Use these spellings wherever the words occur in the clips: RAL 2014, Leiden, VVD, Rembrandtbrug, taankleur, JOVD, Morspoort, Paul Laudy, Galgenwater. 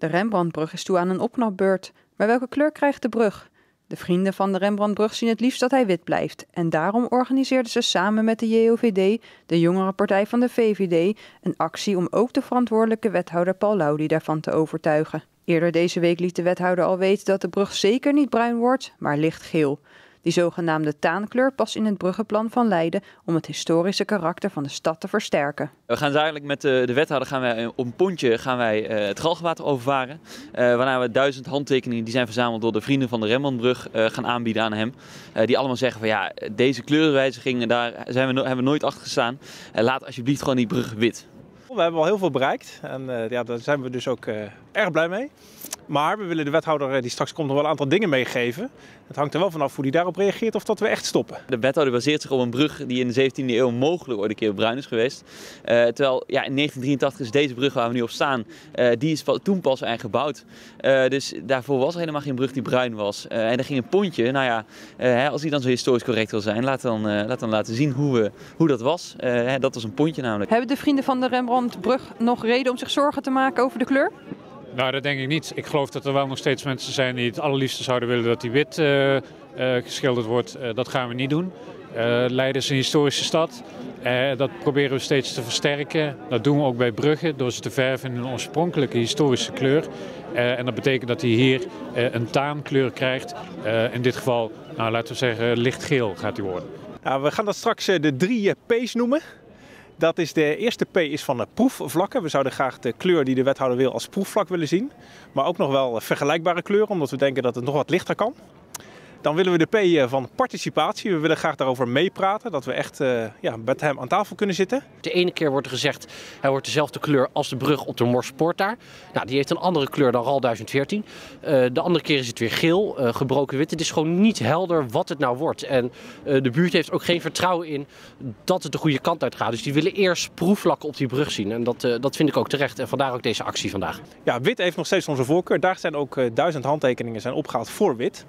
De Rembrandtbrug is toe aan een opknapbeurt, maar welke kleur krijgt de brug? De vrienden van de Rembrandtbrug zien het liefst dat hij wit blijft en daarom organiseerden ze samen met de JOVD, de jongere partij van de VVD, een actie om ook de verantwoordelijke wethouder Paul Laudy daarvan te overtuigen. Eerder deze week liet de wethouder al weten dat de brug zeker niet bruin wordt, maar lichtgeel. Die zogenaamde taankleur past in het bruggenplan van Leiden om het historische karakter van de stad te versterken. We gaan dadelijk met de wethouder op een pontje het Galgenwater overvaren. Waarna we 1000 handtekeningen die zijn verzameld door de vrienden van de Rembrandtbrug gaan aanbieden aan hem. Die allemaal zeggen van ja, deze kleurenwijzigingen, daar hebben we nooit achter gestaan. Laat alsjeblieft gewoon die brug wit. We hebben al heel veel bereikt en ja, daar zijn we dus ook erg blij mee. Maar we willen de wethouder, die straks komt, nog wel een aantal dingen meegeven. Het hangt er wel vanaf hoe hij daarop reageert of dat we echt stoppen. De wethouder baseert zich op een brug die in de 17e eeuw mogelijk ooit een keer bruin is geweest. Terwijl ja, in 1983 is deze brug waar we nu op staan, die is toen pas gebouwd. Dus daarvoor was er helemaal geen brug die bruin was. En daar ging een pontje. Nou ja, als die dan zo historisch correct wil zijn, laat dan laten zien hoe dat was. Dat was een pontje namelijk. Hebben de vrienden van de Rembrandtbrug nog reden om zich zorgen te maken over de kleur? Nou, dat denk ik niet. Ik geloof dat er wel nog steeds mensen zijn die het allerliefste zouden willen dat die wit geschilderd wordt. Dat gaan we niet doen. Leiden is een historische stad. Dat proberen we steeds te versterken. Dat doen we ook bij bruggen door ze te verven in een oorspronkelijke historische kleur. En dat betekent dat hij hier een taankleur krijgt. In dit geval, nou, laten we zeggen, lichtgeel gaat hij worden. Nou, we gaan dat straks de 3 P's noemen. Dat is de eerste P is van proefvlakken. We zouden graag de kleur die de wethouder wil als proefvlak willen zien. Maar ook nog wel vergelijkbare kleuren, omdat we denken dat het nog wat lichter kan. Dan willen we de P van participatie. We willen graag daarover meepraten, dat we echt met hem aan tafel kunnen zitten. De ene keer wordt er gezegd, hij wordt dezelfde kleur als de brug op de Morspoort daar. Nou, die heeft een andere kleur dan RAL 2014. De andere keer is het weer geel, gebroken wit. Het is gewoon niet helder wat het nou wordt. En de buurt heeft ook geen vertrouwen in dat het de goede kant uit gaat. Dus die willen eerst proefvlakken op die brug zien. En dat vind ik ook terecht. En vandaar ook deze actie vandaag. Ja, wit heeft nog steeds onze voorkeur. Daar zijn ook 1000 handtekeningen zijn opgehaald voor wit.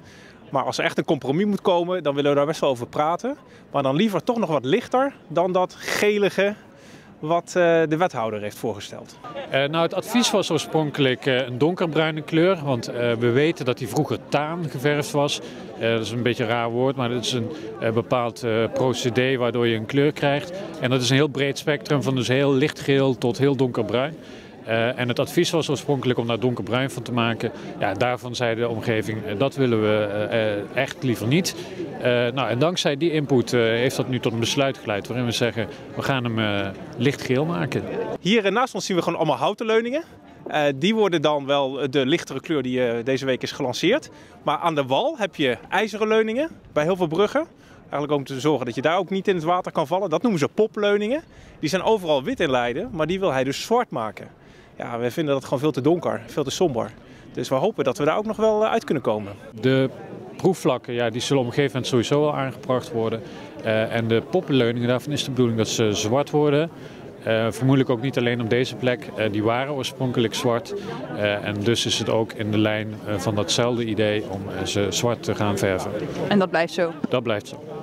Maar als er echt een compromis moet komen, dan willen we daar best wel over praten. Maar dan liever toch nog wat lichter dan dat gelige wat de wethouder heeft voorgesteld. Nou, het advies was oorspronkelijk een donkerbruine kleur. Want we weten dat die vroeger taan geverfd was. Dat is een beetje een raar woord, maar dat is een bepaald procedé waardoor je een kleur krijgt. En dat is een heel breed spectrum van dus heel lichtgeel tot heel donkerbruin. En het advies was oorspronkelijk om daar donkerbruin van te maken. Ja, daarvan zei de omgeving, dat willen we echt liever niet. Nou, en dankzij die input heeft dat nu tot een besluit geleid waarin we zeggen, we gaan hem lichtgeel maken. Hier naast ons zien we gewoon allemaal houten leuningen. Die worden dan wel de lichtere kleur die deze week is gelanceerd. Maar aan de wal heb je ijzeren leuningen bij heel veel bruggen. Eigenlijk om te zorgen dat je daar ook niet in het water kan vallen. Dat noemen ze popleuningen. Die zijn overal wit in Leiden, maar die wil hij dus zwart maken. Ja, we vinden dat gewoon veel te donker, veel te somber. Dus we hopen dat we daar ook nog wel uit kunnen komen. De proefvlakken, ja, die zullen op een gegeven moment sowieso al aangebracht worden. En de popleuningen, daarvan is de bedoeling dat ze zwart worden. Vermoedelijk ook niet alleen op deze plek. Die waren oorspronkelijk zwart. En dus is het ook in de lijn van datzelfde idee om ze zwart te gaan verven. En dat blijft zo? Dat blijft zo.